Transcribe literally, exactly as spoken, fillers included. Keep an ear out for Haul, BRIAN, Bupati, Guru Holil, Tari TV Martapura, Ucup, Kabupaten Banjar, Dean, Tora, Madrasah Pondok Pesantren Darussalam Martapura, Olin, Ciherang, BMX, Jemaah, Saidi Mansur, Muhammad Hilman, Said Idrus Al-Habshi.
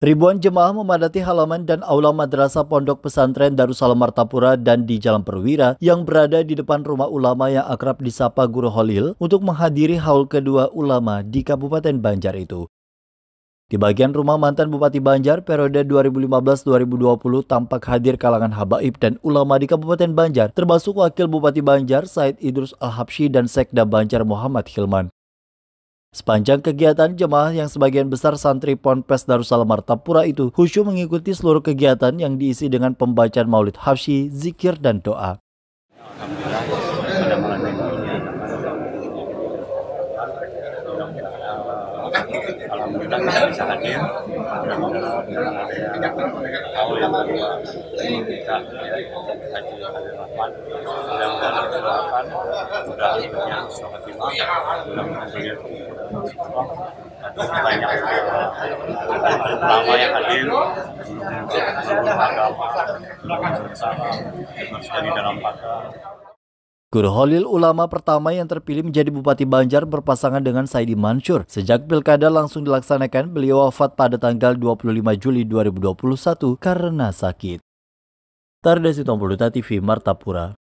Ribuan jemaah memadati halaman dan aula Madrasah Pondok Pesantren Darussalam Martapura dan di Jalan Perwira yang berada di depan rumah ulama yang akrab disapa Guru Holil untuk menghadiri haul kedua ulama di Kabupaten Banjar itu. Di bagian rumah mantan Bupati Banjar periode dua ribu lima belas dua ribu dua puluh tampak hadir kalangan habaib dan ulama di Kabupaten Banjar termasuk Wakil Bupati Banjar Said Idrus Al-Habshi dan Sekda Banjar Muhammad Hilman. Sepanjang kegiatan, jemaah yang sebagian besar santri Ponpes Darussalam Martapura itu khusyuk mengikuti seluruh kegiatan yang diisi dengan pembacaan maulid habsyi, zikir, dan doa. Alhamdulillah kita bisa hadir, mudah-mudahan banyak ulama yang hadir di dalam Guru Holil ulama pertama yang terpilih menjadi Bupati Banjar berpasangan dengan Saidi Mansur. Sejak pilkada langsung dilaksanakan, beliau wafat pada tanggal dua puluh lima Juli dua ribu dua puluh satu karena sakit. Tari T V Martapura.